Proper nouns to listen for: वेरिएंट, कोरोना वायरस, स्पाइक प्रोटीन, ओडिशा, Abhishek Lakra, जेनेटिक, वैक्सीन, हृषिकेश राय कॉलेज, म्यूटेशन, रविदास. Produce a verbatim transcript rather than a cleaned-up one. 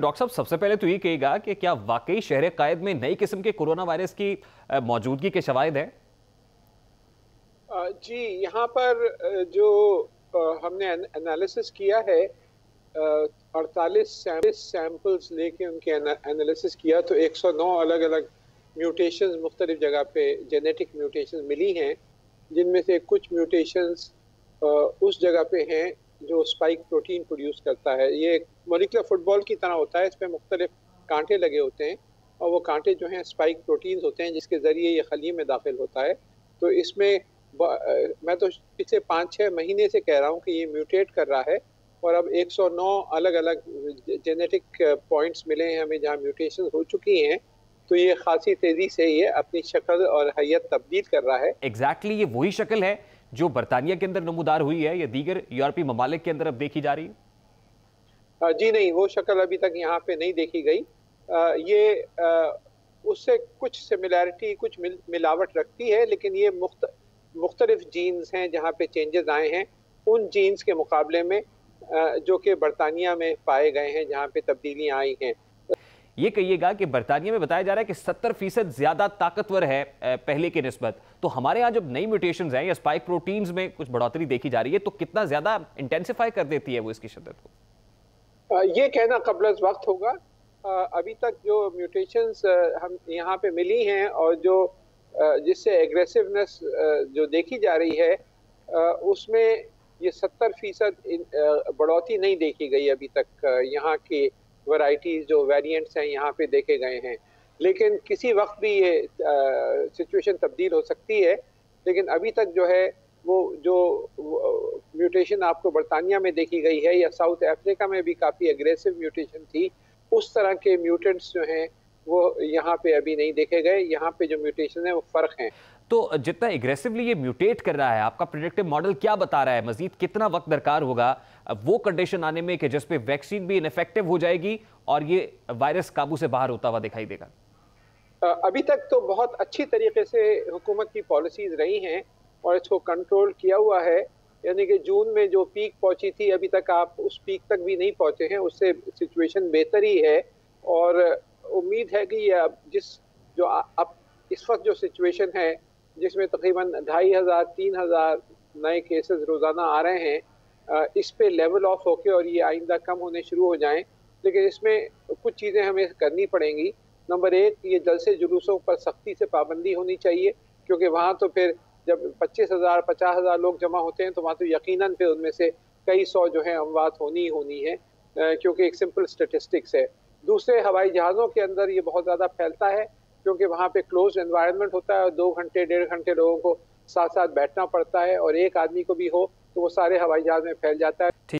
Doctor साहब, सबसे पहले तो ये कहेगा कि क्या वाकई शहर कायद में नई किस्म के कोरोना वायरस की मौजूदगी के शवाहिद हैं? जी, यहाँ पर जो हमने एनालिसिस किया है, अड़तालीस सैंपल्स लेके उनके एनालिसिस किया तो एक सौ नौ अलग अलग म्यूटेशंस मुख्तलिफ जगह पे जेनेटिक म्यूटेशंस मिली हैं, जिनमें से कुछ म्यूटेशंस उस जगह पे हैं जो स्पाइक प्रोटीन प्रोड्यूस करता है। ये एक मोलिकुलर फुटबॉल की तरह होता है, इसमें मुख्तलिफ कांटे लगे होते हैं और वो कांटे जो हैं स्पाइक प्रोटीन होते हैं, जिसके ज़रिए ये खलिये में दाखिल होता है। तो इसमें मैं तो पिछले पाँच छः महीने से कह रहा हूँ कि ये म्यूटेट कर रहा है और अब एक सौ नौ अलग अलग जेनेटिक पॉइंट्स मिले हैं हमें जहाँ म्यूटेशन हो चुकी हैं। तो ये खासी तेज़ी से ये अपनी शक्ल और हैयत तब्दील कर रहा है। एग्जैक्टली ये वही शक्ल है जो बरतानिया के अंदर नमूदार हुई है या दीगर यूरोपीय ममालिक के अंदर अब देखी जा रही है? जी नहीं, वो शक्ल अभी तक यहाँ पे नहीं देखी गई। आ, ये आ, उससे कुछ सिमिलैरिटी, कुछ मिल, मिलावट रखती है, लेकिन ये मुख्त मुख्तलिफ जीन्स हैं जहाँ पे चेंजेस आए हैं उन जीन्स के मुकाबले में आ, जो कि बरतानिया में पाए गए हैं जहाँ पे तब्दीलियाँ आई हैं। ये कहिएगा कि बरतानिया में बताया जा रहा है कि सत्तर फीसद ज़्यादा ताकतवर है पहले के निस्बत, तो हमारे यहाँ जब नई म्यूटेशंस हैं या स्पाइक प्रोटीन्स में कुछ बढ़ोतरी देखी जा रही है तो कितना ज़्यादा इंटेंसिफाई कर देती है वो इसकी शिद्दत को? ये कहना कब्ल वक्त होगा। अभी तक जो म्यूटेशंस हम यहाँ पे मिली हैं और जो जिससे एग्रेसिवनेस जो देखी जा रही है उसमें ये सत्तर फीसद बढ़ोतरी नहीं देखी गई अभी तक। यहाँ के वैरायटीज जो वेरिएंट्स हैं यहाँ पे देखे गए हैं, लेकिन किसी वक्त भी ये सिचुएशन तब्दील हो सकती है। लेकिन अभी तक जो है वो जो म्यूटेशन आपको बरतानिया में देखी गई है या साउथ अफ्रीका में भी काफ़ी एग्रेसिव म्यूटेशन थी, उस तरह के म्यूटेंट्स जो हैं वो यहाँ पे अभी नहीं देखे गए। यहाँ पे जो म्यूटेशन है वो फ़र्क हैं। तो जितना एग्रेसिवली ये म्यूटेट कर रहा है, आपका प्रेडिक्टिव मॉडल क्या बता रहा है? मजीद कितना वक्त दरकार होगा वो कंडीशन आने में कि जिस पे वैक्सीन भी इनफेक्टिव हो जाएगी और ये वायरस काबू से बाहर होता हुआ दिखाई देगा? अभी तक तो बहुत अच्छी तरीके से हुकूमत की पॉलिसीज रही हैं और इसको कंट्रोल किया हुआ है, यानी कि जून में जो पीक पहुंची थी अभी तक आप उस पीक तक भी नहीं पहुँचे हैं, उससे सिचुएशन बेहतर ही है। और उम्मीद है कि यह जिस जो अब इस वक्त जो सिचुएशन है जिसमें तकरीबन ढाई हज़ार तीन हज़ार नए केसेस रोज़ाना आ रहे हैं, इस पे लेवल ऑफ होके और ये आइंदा कम होने शुरू हो जाएं। लेकिन इसमें कुछ चीज़ें हमें करनी पड़ेंगी। नंबर एक, ये जलसे जुलूसों पर सख्ती से पाबंदी होनी चाहिए, क्योंकि वहाँ तो फिर जब पच्चीस हज़ार पचास हज़ार लोग जमा होते हैं तो वहाँ तो यकीनन फिर उनमें से कई सौ जो है अमवात होनी ही होनी है, क्योंकि एक सिंपल स्टेटिस्टिक्स है। दूसरे, हवाई जहाज़ों के अंदर ये बहुत ज़्यादा फैलता है क्योंकि वहाँ पे क्लोज एनवायरनमेंट होता है और दो घंटे डेढ़ घंटे लोगों को साथ साथ बैठना पड़ता है और एक आदमी को भी हो तो वो सारे हवाई जहाज में फैल जाता है।